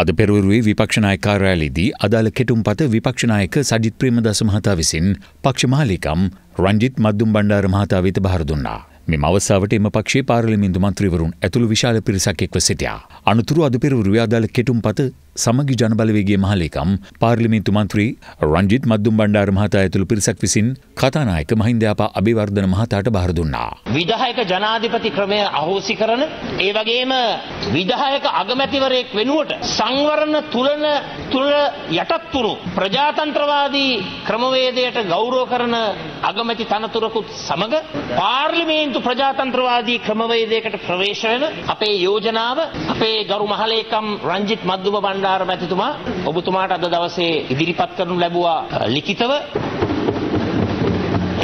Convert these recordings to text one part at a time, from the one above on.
අද පෙරවරුවේ විපක්ෂ නායක කාර්යාලයේදී අදාළ කෙටුම්පත විපක්ෂ නායක සජිත් ප්‍රේමදාස මහතා විසින් පක්ෂ මාලිකම් රංජිත් මද්දුම් බණ්ඩාර මහතා වෙත බාර දුන්නා. මෙම අවස්ථාවට එම පක්ෂයේ පාර්ලිමේන්තු මන්ත්‍රීවරුන් ඇතුළු විශාල පිරිසක් එක්ව සිටියා. අනුතුරු අද පෙරවරුවේ අදාළ කෙටුම්පත සමගි ජන බලවේගයේ මහලේකම් පාර්ලිමේන්තු මන්ත්‍රී රංජිත් මද්දුම් බණ්ඩාර මහතා ඇතුළු පිරිසක් විසින් කතානායක මහින්ද යාපා අබේවර්ධන මහතාට බාර දුන්නා. විධායක ජනාධිපති ක්‍රමය අහෝසි කරන, ඒ වගේම විධායක අගමැතිවරයෙක් වෙනුවට සංවරණ තුල යටත්තුරු ප්‍රජාතන්ත්‍රවාදී ක්‍රමවේදයට ගෞරව කරන අගමැති තනතුරකුත් සමග පාර්ලිමේන්තු ප්‍රජාතන්ත්‍රවාදී ක්‍රමවේදයකට ප්‍රවේශ වෙන අපේ යෝජනාව අපේ ගරු මහලේකම් රංජිත් මද්දුම බණ්ඩාර මැතිතුමා ඔබතුමාට අද දවසේ ඉදිරිපත් කරනු ලැබුවා ලිඛිතව.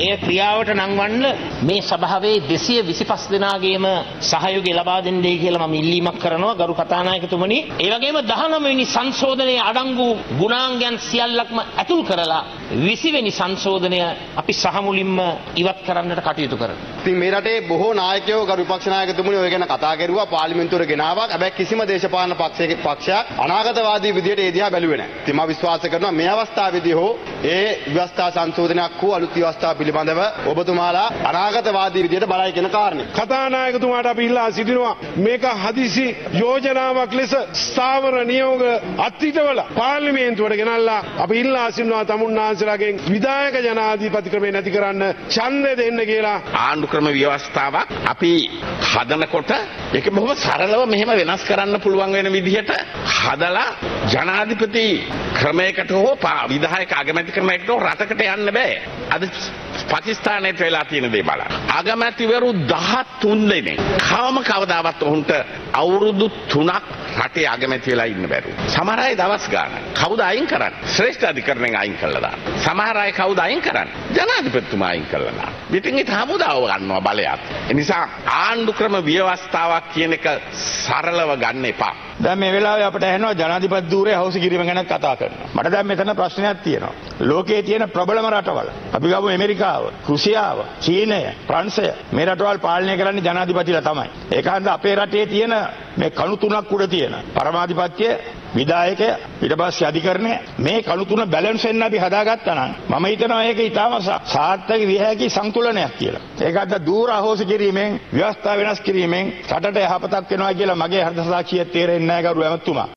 ඒ ක්‍රියාවට නංවන්න මේ සභාවේ 225 දෙනාගේම සහයෝගය ලබා දෙන්න දෙයි කියලා මම ඉල්ලීමක් කරනවා ගරු කතානායකතුමනි. ඒ වගේම 19 වෙනි සංශෝධනයේ අඩංගු ගුණාංගයන් සියල්ලක්ම ඇතුල් කරලා 20 වෙනි සංශෝධනය අපි සහ මුලින්ම ඉවත් කරන්නට කටයුතු කරනවා. ඉතින් මේ රටේ බොහෝ නායකයෝ ගරු විපක්ෂ නායකතුමනි ඔය ගැන කතා කරුවා, පාර්ලිමේන්තුවට ගෙනාවා. හැබැයි කිසිම දේශපාලන පක්ෂයක් අනාගතවාදී විදියට ඒ දිහා බැලුවේ නැහැ. ඉතින් මම විශ්වාස කරනවා මේ අවස්ථාවේදී හෝ ඒ විවස්ථා සංශෝධනයක් හෝ අලුත් විවස්ථා පිළිබඳව ඔබතුමාලා අනාගතවාදී විදියට බලයි කියන කාරණේ. කතානායකතුමාට අපි ඉල්ලා සිටිනවා මේක හදිසි යෝජනාවක් ලෙස ස්ථාවර නියෝග අත්හිටවලා පාර්ලිමේන්තුවට ගෙනල්ලා අපි ඉල්ලා සිටිනවා තමුන්නාන්සලාගෙන් විධායක ජනාධිපති ක්‍රමේ නැති කරන්න, ඡන්දය දෙන්න කියලා. ආණ්ඩු ක්‍රම ව්‍යවස්ථාවක් අපි හදනකොට ඒක බොහොම සරලව මෙහෙම වෙනස් කරන්න පුළුවන් වෙන විදිහට හදලා ජනාධිපති ක්‍රමයකට හෝ විධායක අගමැති ක්‍රමයකට හෝ රටකට යන්න බෑ. අද පාකිස්තානයේ වෙලා තියෙන දේ බලන්න. අගමැතිවරු 13 දෙනෙක්. කවම කවදාවත් ඔවුන්ට අවුරුදු 3ක් රටේ අගමැති වෙලා ඉන්න බැරුව. සමහර අය දවස් ගානක්. කවුද අයින් කරන්නේ? ශ්‍රේෂ්ඨ අධිකරණයෙන් අයින් කළා දාන. සමහර අය කවුද අයින් කරන්නේ? ජනාධිපතිතුමා අයින් කළා දාන. ඉතින් ඒක හමුදාව ගන්නවා බලයක්. ඒ නිසා ආණ්ඩු ක්‍රම ව්‍යවස්ථාවක් කියන එක සරලව ගන්න එපා. දැන් මේ වෙලාවේ අපිට ඇහෙනවා ජනාධිපති ධූරයේ හවුස් කිරීම ගැන කතා කරනවා. මට දැන් මෙතන ප්‍රශ්නයක් තියෙනවා. ලෝකයේ තියෙන ප්‍රබලම රටවල් අපි ගාව ඇමරිකාව, රුසියාව, චීනය, ප්‍රංශය මේ රටවල් පාලනය කරන්නේ ජනාධිපතිලා තමයි. ඒක හන්ද අපේ රටේ තියෙන මේ කණු තුනක් උඩ තියෙන පරමාධිපත්‍ය, විධායක, ඊට පස්සේ අධිකරණය මේ කණු තුන බැලන්ස් වෙන්න අපි හදාගත්තා නම් මම හිතනවා ඒක ඊටම සාර්ථක විය හැකි සංතුලනයක් කියලා. ඒකට දුර අහෝසි කිරීමෙන්, ව්‍යවස්ථා වෙනස් කිරීමෙන් රටට යහපතක් වෙනවා කියලා මගේ හෘද සාක්ෂිය තේරෙන්නේ නැහැ ගරු ඇමතුමා.